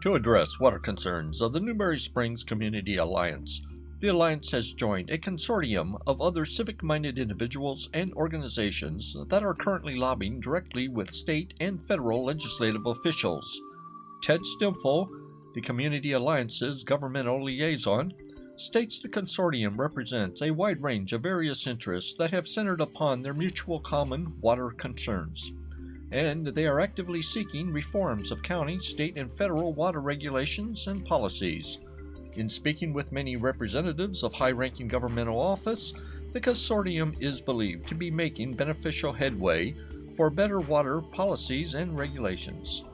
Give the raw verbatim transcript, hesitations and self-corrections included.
To address water concerns of the Newberry Springs Community Alliance, the Alliance has joined a consortium of other civic-minded individuals and organizations that are currently lobbying directly with state and federal legislative officials. Ted Stimfo, the Community Alliance's governmental liaison, states the consortium represents a wide range of various interests that have centered upon their mutual common water concerns, and they are actively seeking reforms of county, state, and federal water regulations and policies. In speaking with many representatives of high-ranking governmental office, the consortium is believed to be making beneficial headway for better water policies and regulations.